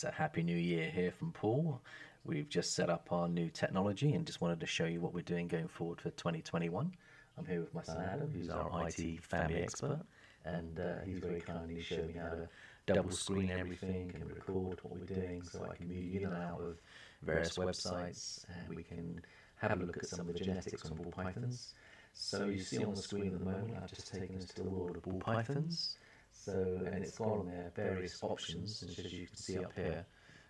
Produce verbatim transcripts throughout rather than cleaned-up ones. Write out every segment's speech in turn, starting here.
It's a happy new year here from Paul. We've just set up our new technology and just wanted to show you what we're doing going forward for twenty twenty-one. I'm here with my son Adam, who's our I T family expert, and uh, he's very kindly showed me how to double screen everything and record what we're doing so I can move in and out of various websites and we can have a look at some of the genetics on ball pythons. So you see on the screen at the moment, I've just taken us to the world of ball pythons. So, and it's got on there various options, and as you can see up here,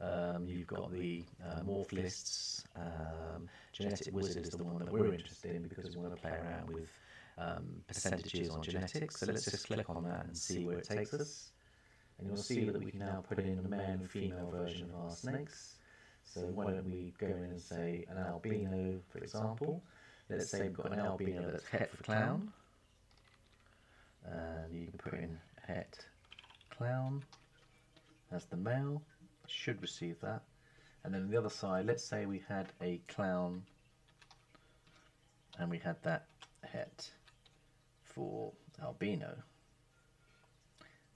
um, you've got the uh, morph lists. Um, Genetic Wizard is the one that we're interested in because we want to play around with um, percentages on genetics. So let's just click on that and see where it takes us. And you'll see that we can now put in the male and female version of our snakes. So why don't we go in and say an albino, for example. Let's say we've got an albino that's het for clown. And you can put in het clown as the male, should receive that. And then on the other side, let's say we had a clown and we had that het for albino.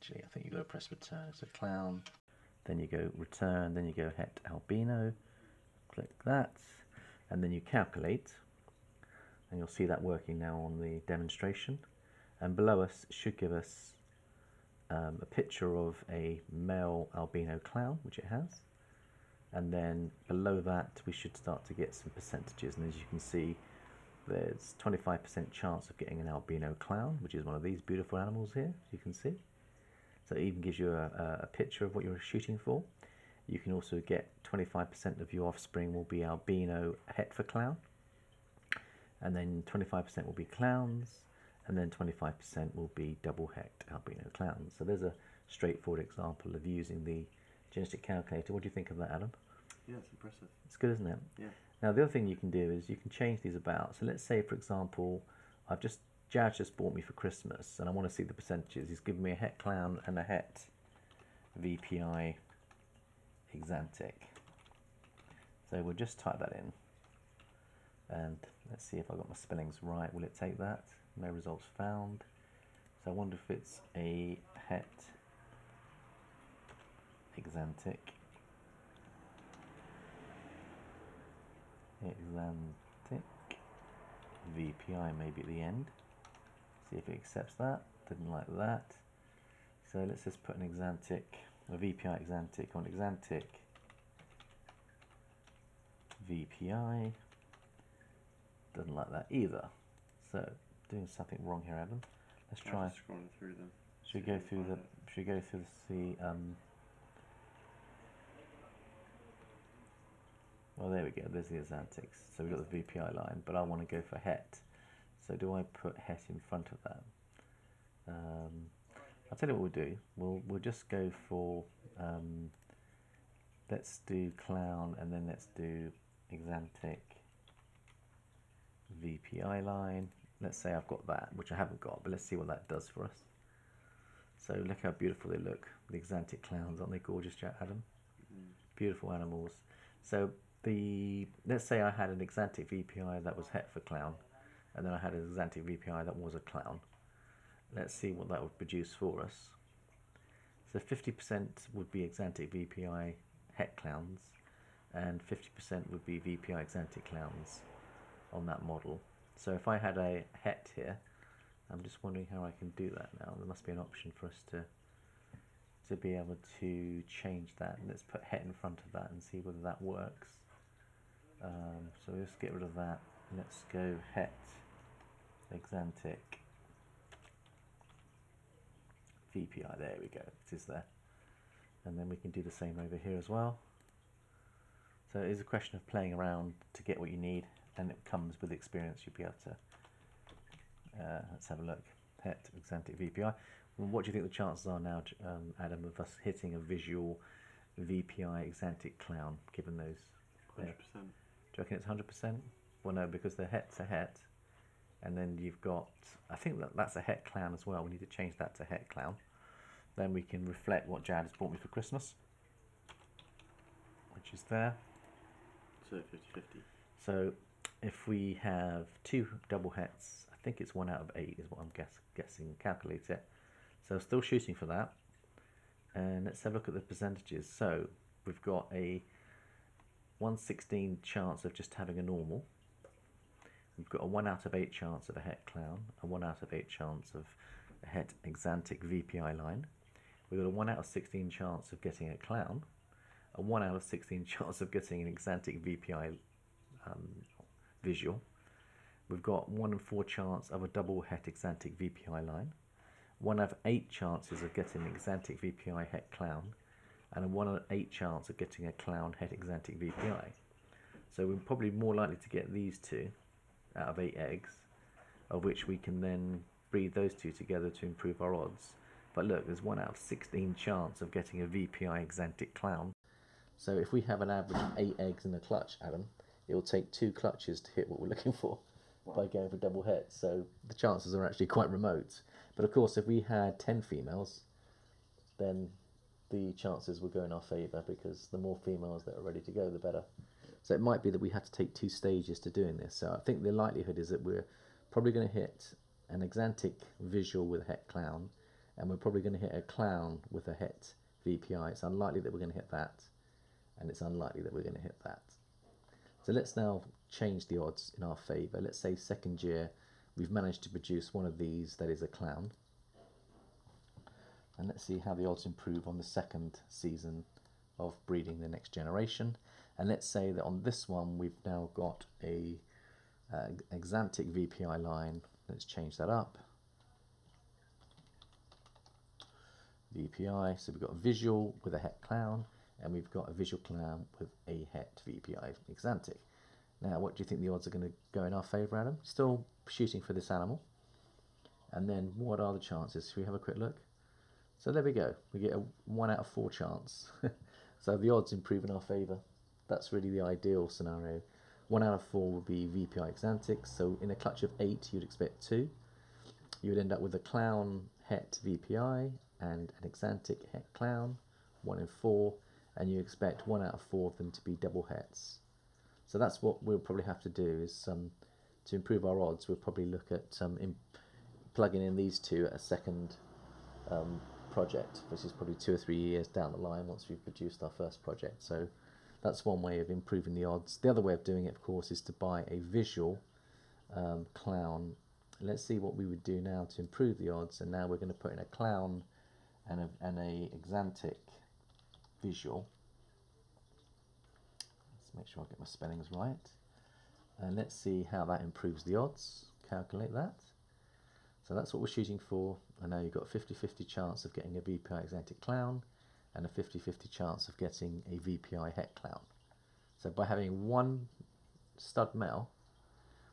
Actually, I think you've got to press return. So clown, then you go return, then you go het albino, click that, and then you calculate. And you'll see that working now on the demonstration. And below us should give us um, a picture of a male albino clown, which it has. And then below that, we should start to get some percentages. And as you can see, there's twenty-five percent chance of getting an albino clown, which is one of these beautiful animals here, as you can see. So it even gives you a, a picture of what you're shooting for. You can also get twenty-five percent of your offspring will be albino het for clown. And then twenty-five percent will be clowns. And then twenty-five percent will be double-hecked albino clowns. So there's a straightforward example of using the genetic calculator. What do you think of that, Adam? Yeah, it's impressive. It's good, isn't it? Yeah. Now, the other thing you can do is you can change these about. So let's say, for example, I've just, Jared just bought me for Christmas, and I want to see the percentages. He's given me a het clown and a het V P I Axanthic. So we'll just type that in. And let's see if I got my spellings right. Will it take that? No results found. So I wonder if it's a het Axanthic. Axanthic. V P I maybe at the end. See if it accepts that. Didn't like that. So let's just put an Axanthic, a V P I Axanthic on Axanthic V P I. Doesn't like that either. So doing something wrong here, Adam. Let's try. I'm scrolling through them. Should we go through the? It. Should we go through the? Um, well, there we go. There's the Axanthic. So we've got the V P I line, but I want to go for het. So do I put het in front of that? Um, I'll tell you what we'll do. We'll we'll just go for. Um, let's do clown, and then let's do Axanthic. V P I line. Let's say I've got that, which I haven't got, but let's see what that does for us. So look how beautiful they look, the Axanthic clowns. Aren't they gorgeous, Adam? Mm-hmm. Beautiful animals. So the let's say I had an Axanthic V P I that was het for clown, and then I had an Axanthic V P I that was a clown. Let's see what that would produce for us. So fifty percent would be Axanthic V P I het clowns, and fifty percent would be V P I Axanthic clowns on that model. So if I had a het here, I'm just wondering how I can do that now. There must be an option for us to to be able to change that. Let's put het in front of that and see whether that works. Um, so let's get rid of that. Let's go het Axanthic V P I. There we go. It is there. And then we can do the same over here as well. So it is a question of playing around to get what you need. And it comes with experience. You'll be able to. Uh, let's have a look. Het Axanthic V P I. Well, what do you think the chances are now, um, Adam, of us hitting a visual V P I Axanthic clown? Given those, hundred percent. Do you reckon it's hundred percent? Well, no, because the het's a het, and then you've got. I think that that's a het clown as well. We need to change that to het clown. Then we can reflect what Jad has bought me for Christmas, which is there. So fifty fifty. So. If we have two double hets, I think it's one out of eight is what I'm guess, guessing, calculate it. So still shooting for that. And let's have a look at the percentages. So we've got a one sixteenth chance of just having a normal. We've got a one out of eight chance of a het clown, a one out of eight chance of a het Axanthic V P I line. We've got a one out of sixteen chance of getting a clown, a one out of sixteen chance of getting an Axanthic V P I um, visual. We've got one in four chance of a double het Axanthic V P I line, one out of eight chances of getting an Axanthic V P I het clown, and a one out of eight chance of getting a clown het Axanthic V P I. So we're probably more likely to get these two out of eight eggs, of which we can then breed those two together to improve our odds. But look, there's one out of sixteen chance of getting a V P I Axanthic clown. So if we have an average of eight eggs in a clutch, Adam, it will take two clutches to hit what we're looking for by going for double heads. So the chances are actually quite remote. But of course, if we had ten females, then the chances would go in our favour, because the more females that are ready to go, the better. So it might be that we have to take two stages to doing this. So I think the likelihood is that we're probably going to hit an Axanthic visual with a het clown, and we're probably going to hit a clown with a het V P I. It's unlikely that we're going to hit that, and it's unlikely that we're going to hit that. So let's now change the odds in our favour. Let's say second year we've managed to produce one of these that is a clown, and let's see how the odds improve on the second season of breeding the next generation. And let's say that on this one we've now got a uh, Axanthic V P I line. Let's change that up. V P I, so we've got a visual with a het clown, and we've got a visual clown with a het V P I Axanthic. Now, what do you think the odds are going to go in our favour, Adam? Still shooting for this animal. And then what are the chances? Should we have a quick look? So there we go. We get a one out of four chance. So the odds improve in our favour. That's really the ideal scenario. One out of four would be V P I Axanthic. So in a clutch of eight, you'd expect two. You would end up with a clown het V P I and an Axanthic het clown, one in four. And you expect one out of four of them to be double hets. So that's what we'll probably have to do, is um, to improve our odds, we'll probably look at um, in plugging in these two at a second um, project, which is probably two or three years down the line once we've produced our first project. So that's one way of improving the odds. The other way of doing it, of course, is to buy a visual um, clown. Let's see what we would do now to improve the odds. And now we're going to put in a clown and a, and a Axanthic visual. Make sure I get my spellings right, and let's see how that improves the odds. Calculate that. So that's what we're shooting for, and now you've got a fifty fifty chance of getting a V P I Axanthic clown and a fifty fifty chance of getting a V P I het clown. So by having one stud male,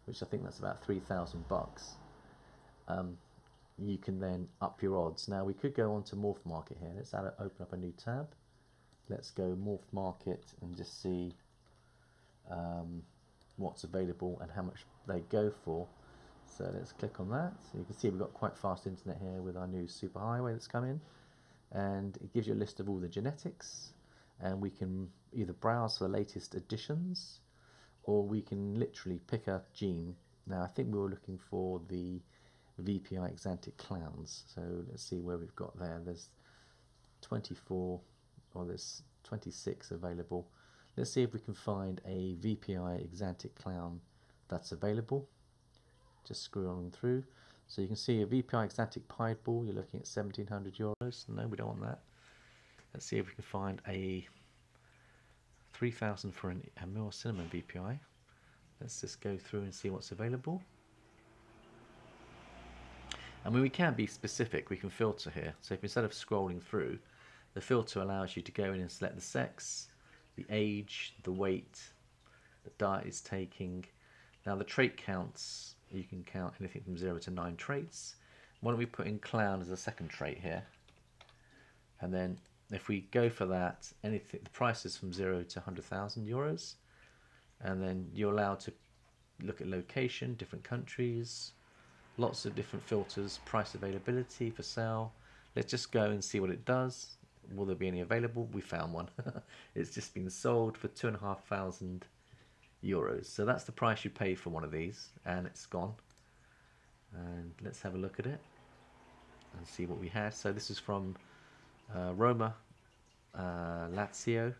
which I think that's about three thousand bucks, um, you can then up your odds. Now we could go on to Morph Market here. Let's add a, open up a new tab. Let's go Morph Market and just see Um, what's available and how much they go for. So let's click on that. So you can see we've got quite fast internet here with our new superhighway that's come in, and it gives you a list of all the genetics, and we can either browse for the latest additions, or we can literally pick a gene. Now I think we were looking for the V P I Axanthic clowns, so let's see where we've got there. There's twenty-four, or there's twenty-six available. Let's see if we can find a V P I Axanthic clown that's available. Just scrolling through. So you can see a V P I Axanthic pied ball, you're looking at seventeen hundred euros. No, we don't want that. Let's see if we can find a three thousand for an Amur Cinnamon V P I. Let's just go through and see what's available. I mean, we can be specific, we can filter here. So if instead of scrolling through, the filter allows you to go in and select the sex, the age, the weight, the diet it's taking. Now the trait counts, you can count anything from zero to nine traits. Why don't we put in clown as a second trait here? And then if we go for that, anything, the price is from zero to one hundred thousand euros. And then you're allowed to look at location, different countries, lots of different filters, price availability for sale. Let's just go and see what it does. Will there be any available? We found one. It's just been sold for two and a half thousand euros. So that's the price you pay for one of these, and it's gone. And let's have a look at it and see what we had. So this is from uh, Roma, uh, Lazio,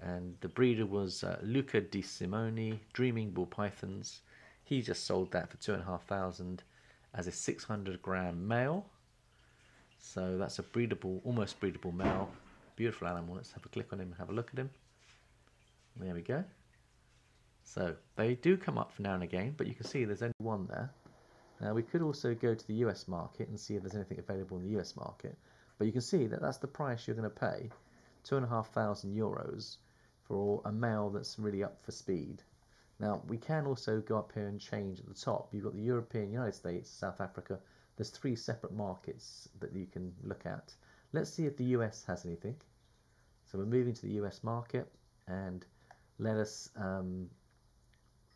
and the breeder was uh, Luca Di Simone, Dreaming Ball Pythons. He just sold that for two and a half thousand as a six hundred gram male. So that's a breedable, almost breedable male. Beautiful animal. Let's have a click on him and have a look at him. There we go. So they do come up for now and again, but you can see there's only one there. Now we could also go to the U S market and see if there's anything available in the U S market. But you can see that that's the price you're going to pay, two and a half thousand euros for a male that's really up for speed. Now we can also go up here and change at the top. You've got the European, United States, South Africa. There's three separate markets that you can look at. Let's see if the U S has anything. So we're moving to the U S market, and let us, um,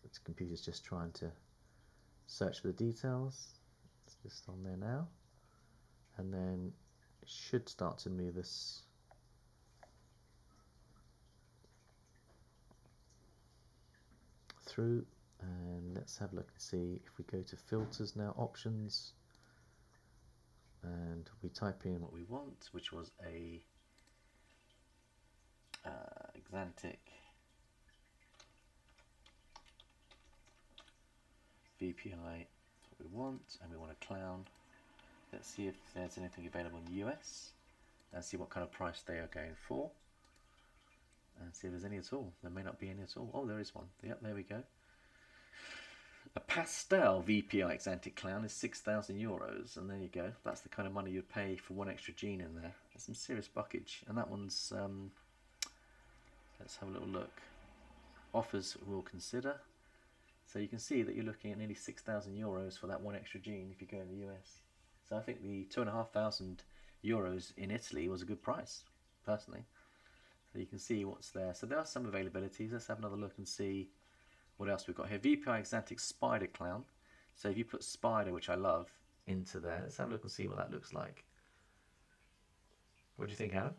the computer's just trying to search for the details. It's just on there now, and then it should start to move us. Through, and let's have a look and see if we go to filters now, options, and we type in what we want, which was a uh, Axanthic V P I, that's what we want, and we want a clown. Let's see if there's anything available in the U S and see what kind of price they are going for. And see if there's any at all. There may not be any at all. Oh, there is one. Yep, there we go. A pastel V P I Axanthic Clown is six thousand euros. And there you go. That's the kind of money you'd pay for one extra gene in there. That's some serious buckage. And that one's, um, let's have a little look. Offers we'll consider. So you can see that you're looking at nearly six thousand euros for that one extra gene if you go in the U S. So I think the two and a half thousand euros in Italy was a good price, personally. So you can see what's there. So there are some availabilities. Let's have another look and see what else we've got here. V P I Axanthic Spider Clown. So if you put spider, which I love, into there, let's have a look and see what that looks like. What do you think, Adam?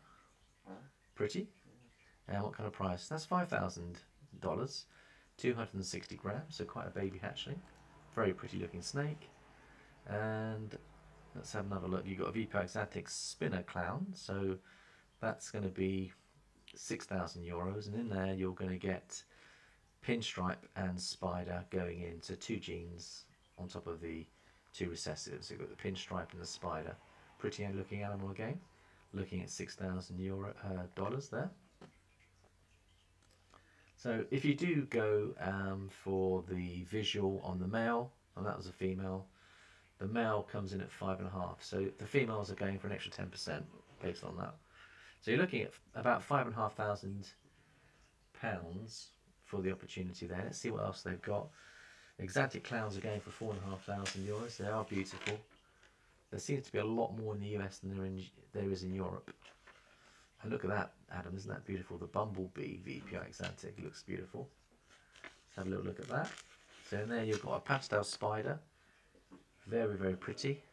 Pretty? And uh, what kind of price? That's five thousand dollars, two hundred sixty grams, so quite a baby hatchling. Very pretty looking snake. And let's have another look. You've got a V P I Axanthic Spinner Clown. So that's going to be six thousand euros, and in there you're going to get pinstripe and spider going in, so two genes on top of the two recessives. So you've got the pinstripe and the spider. Pretty looking animal again, looking at six thousand euro uh, dollars there. So if you do go um, for the visual on the male, and that was a female, the male comes in at five and a half, so the females are going for an extra ten percent based on that. So you're looking at about five and a half thousand pounds for the opportunity there. Let's see what else they've got. Axanthic Clowns are going for four and a half thousand euros. They are beautiful. There seems to be a lot more in the U S than there, in, there is in Europe. And look at that, Adam, isn't that beautiful? The Bumblebee V P I Axanthic looks beautiful. Let's have a little look at that. So in there you've got a pastel spider. Very, very pretty.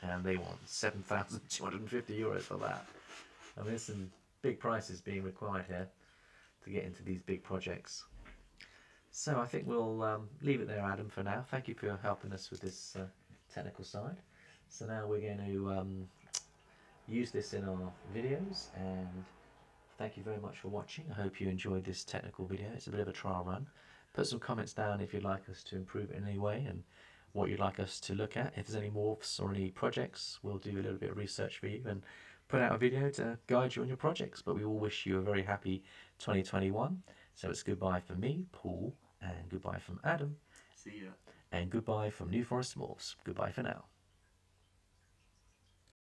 And they want seven thousand two hundred fifty euros for that. I mean, there's some big prices being required here to get into these big projects. So I think we'll um, leave it there, Adam, for now. Thank you for helping us with this uh, technical side. So now we're going to um, use this in our videos, and thank you very much for watching. I hope you enjoyed this technical video. It's a bit of a trial run. Put some comments down if you'd like us to improve in any way and what you'd like us to look at. If there's any morphs or any projects, we'll do a little bit of research for you and put out a video to guide you on your projects. But we all wish you a very happy twenty twenty-one. So it's goodbye from me, Paul, and goodbye from Adam. See ya. And goodbye from New Forest Morphs. Goodbye for now.